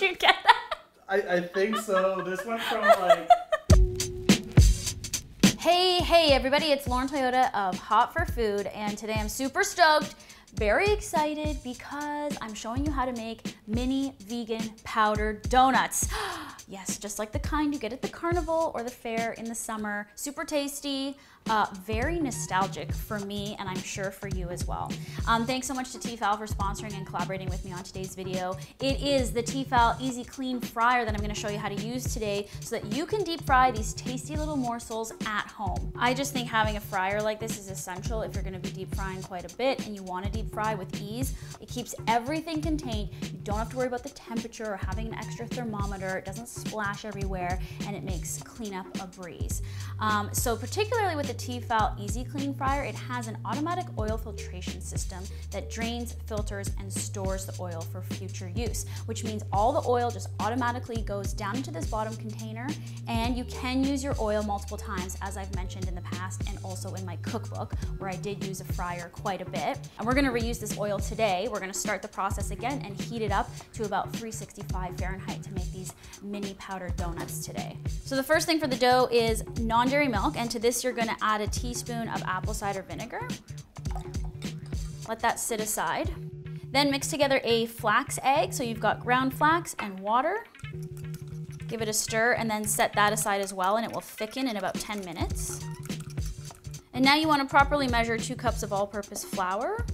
Did you get that? I think so. This went from like... Hey everybody, it's Lauren Toyota of Hot for Food, and today I'm super stoked, very excited, because I'm showing you how to make mini vegan powdered donuts. Yes, just like the kind you get at the carnival or the fair in the summer. Super tasty, very nostalgic for me, and I'm sure for you as well. Thanks so much to T-fal for sponsoring and collaborating with me on today's video. It is the T-fal EZ Clean Fryer that I'm gonna show you how to use today so that you can deep fry these tasty little morsels at home. I just think having a fryer like this is essential if you're gonna be deep frying quite a bit and you wanna deep fry with ease. It keeps everything contained. You don't have to worry about the temperature or having an extra thermometer. It doesn't splash everywhere, and it makes cleanup a breeze. So particularly with the T-fal EZ Clean Fryer, it has an automatic oil filtration system that drains, filters, and stores the oil for future use, which means all the oil just automatically goes down into this bottom container, and you can use your oil multiple times, as I've mentioned in the past and also in my cookbook, where I did use a fryer quite a bit. And we're gonna reuse this oil today. We're gonna start the process again and heat it up to about 365 Fahrenheit to make these mini powdered donuts today. So the first thing for the dough is non-dairy milk, and to this you're gonna add a teaspoon of apple cider vinegar. Let that sit aside. Then mix together a flax egg, so you've got ground flax and water. Give it a stir and then set that aside as well, and it will thicken in about 10 minutes. And now you wanna properly measure 2 cups of all-purpose flour.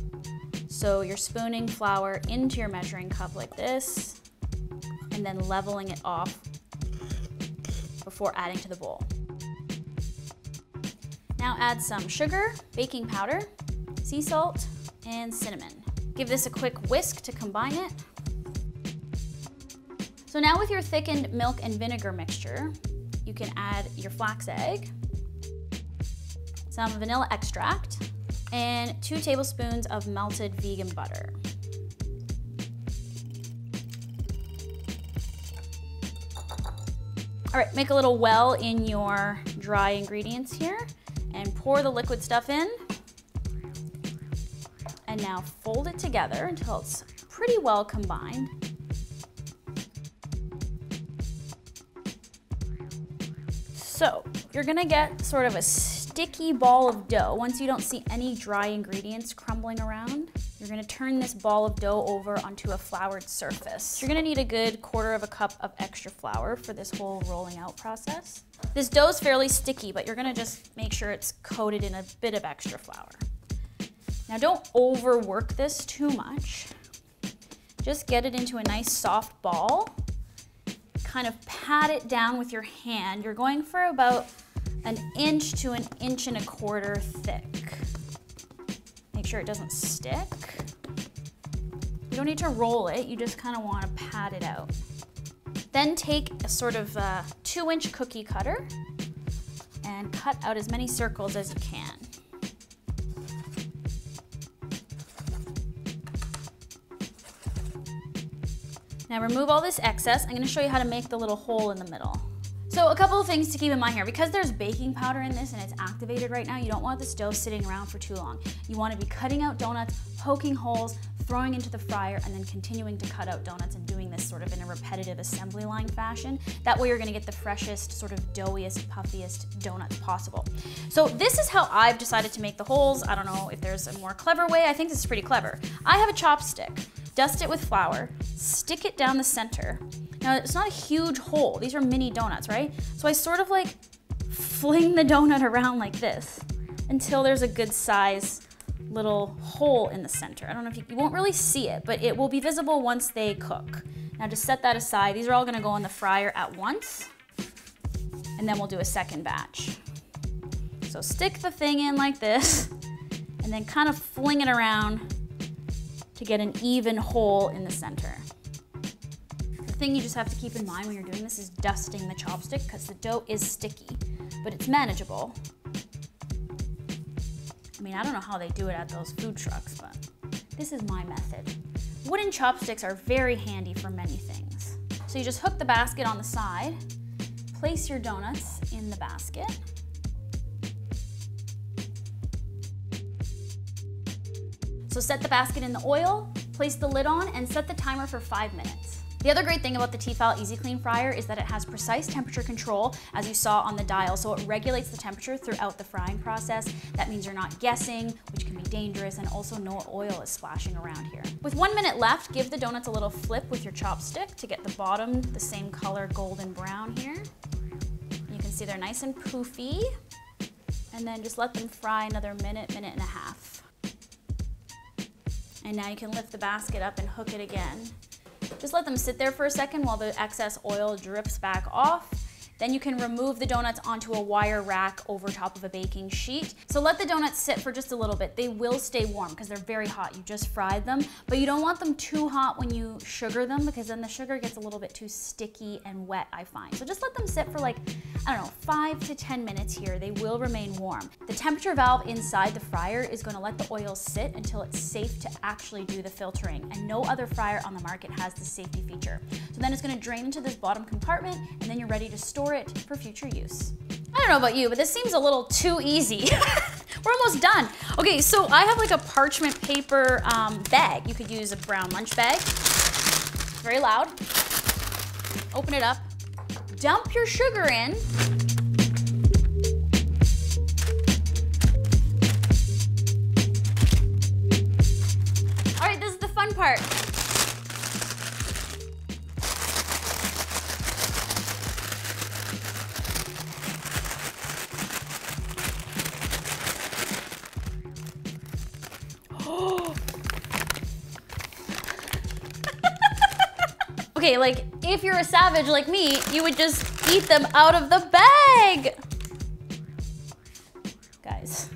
So you're spooning flour into your measuring cup like this, and then leveling it off before adding to the bowl. Now add some sugar, baking powder, sea salt, and cinnamon. Give this a quick whisk to combine it. So now with your thickened milk and vinegar mixture, you can add your flax egg, some vanilla extract, and 2 tablespoons of melted vegan butter. All right, make a little well in your dry ingredients here, and pour the liquid stuff in. And now fold it together until it's pretty well combined. So you're gonna get sort of a sticky ball of dough. Once you don't see any dry ingredients crumbling around, you're gonna turn this ball of dough over onto a floured surface. You're gonna need a good 1/4 cup of extra flour for this whole rolling out process. This dough is fairly sticky, but you're gonna just make sure it's coated in a bit of extra flour. Now don't overwork this too much. Just get it into a nice soft ball. Kind of pat it down with your hand. You're going for about 1 inch to 1 1/4 inches thick. Make sure it doesn't stick. You don't need to roll it, you just kind of want to pat it out. Then take a sort of 2-inch cookie cutter and cut out as many circles as you can. Now remove all this excess. I'm going to show you how to make the little hole in the middle. So a couple of things to keep in mind here. Because there's baking powder in this and it's activated right now, you don't want this dough sitting around for too long. You want to be cutting out donuts, poking holes, throwing into the fryer, and then continuing to cut out donuts and doing this sort of in a repetitive assembly line fashion. That way you're gonna get the freshest, sort of doughiest, puffiest donuts possible. So this is how I've decided to make the holes. I don't know if there's a more clever way. I think this is pretty clever. I have a chopstick. Dust it with flour, stick it down the center. Now it's not a huge hole, these are mini donuts, right? So I sort of like fling the donut around like this until there's a good size little hole in the center. I don't know if you won't really see it, but it will be visible once they cook. Now just set that aside. These are all gonna go in the fryer at once, and then we'll do a second batch. So stick the thing in like this, and then kind of fling it around to get an even hole in the center. The thing you just have to keep in mind when you're doing this is dusting the chopstick, because the dough is sticky, but it's manageable. I mean, I don't know how they do it at those food trucks, but this is my method. Wooden chopsticks are very handy for many things. So you just hook the basket on the side, place your donuts in the basket, so set the basket in the oil, place the lid on, and set the timer for 5 minutes. The other great thing about the T-fal EZ Clean Fryer is that it has precise temperature control, as you saw on the dial, so it regulates the temperature throughout the frying process. That means you're not guessing, which can be dangerous, and also no oil is splashing around here. With 1 minute left, give the donuts a little flip with your chopstick to get the bottom the same color, golden brown here. You can see they're nice and poofy. And then just let them fry another minute, minute and a half. And now you can lift the basket up and hook it again. Just let them sit there for a second while the excess oil drips back off. Then you can remove the donuts onto a wire rack over top of a baking sheet. So let the donuts sit for just a little bit. They will stay warm because they're very hot. You just fried them, but you don't want them too hot when you sugar them, because then the sugar gets a little bit too sticky and wet, I find. So just let them sit for, like, I don't know, 5 to 10 minutes here. They will remain warm. The temperature valve inside the fryer is going to let the oil sit until it's safe to actually do the filtering, and no other fryer on the market has this safety feature. So then it's going to drain into this bottom compartment, and then you're ready to store it for future use. I don't know about you, but this seems a little too easy. We're almost done. Okay, so I have like a parchment paper bag. You could use a brown lunch bag. Very loud. Open it up. Dump your sugar in. All right, this is the fun part. Okay, like, if you're a savage like me, you would just eat them out of the bag. Guys.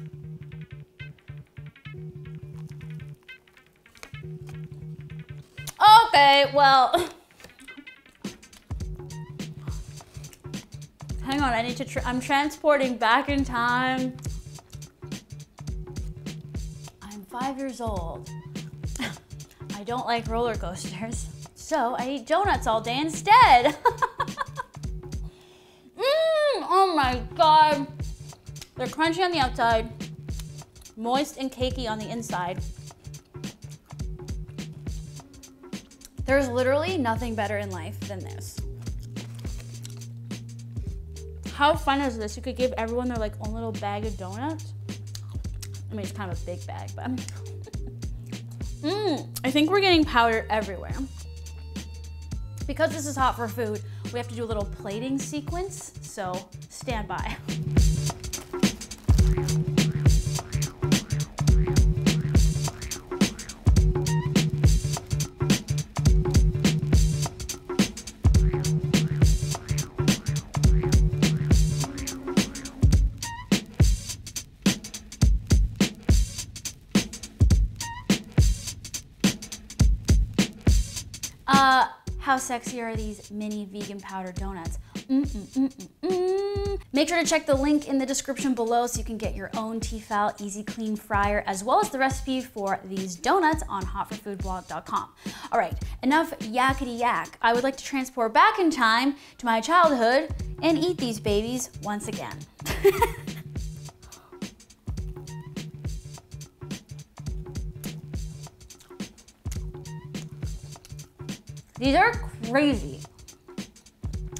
Okay, well. Hang on, I need to, I'm transporting back in time. I'm 5 years old. I don't like roller coasters. So I eat donuts all day instead. Oh my God. They're crunchy on the outside, moist and cakey on the inside. There's literally nothing better in life than this. How fun is this? You could give everyone their, like, own little bag of donuts. I mean, it's kind of a big bag, but. I think we're getting powder everywhere. Because this is Hot for Food, we have to do a little plating sequence, so stand by. How sexy are these mini vegan powder donuts? Make sure to check the link in the description below so you can get your own T-fal EZ Clean Fryer, as well as the recipe for these donuts on HotForFoodBlog.com. All right, enough yakety yak. I would like to transport back in time to my childhood and eat these babies once again. These are crazy.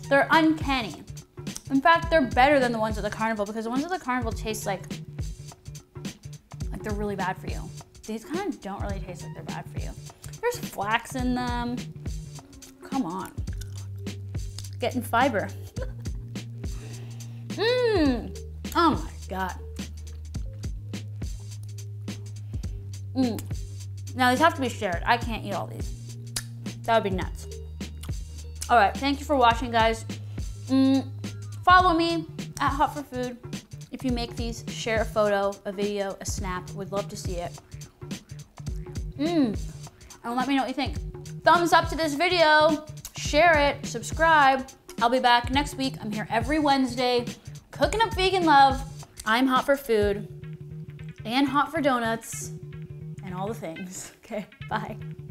They're uncanny. In fact, they're better than the ones at the carnival, because the ones at the carnival taste like they're really bad for you. These kind of don't really taste like they're bad for you. There's flax in them. Come on. Getting fiber. Oh my God. Now these have to be shared. I can't eat all these. That would be nuts. All right, thank you for watching, guys. Follow me at Hot for Food. If you make these, share a photo, a video, a snap. Would love to see it. And let me know what you think. Thumbs up to this video, share it, subscribe. I'll be back next week. I'm here every Wednesday, cooking up vegan love. I'm Hot for Food and Hot for Donuts and all the things. Okay, bye.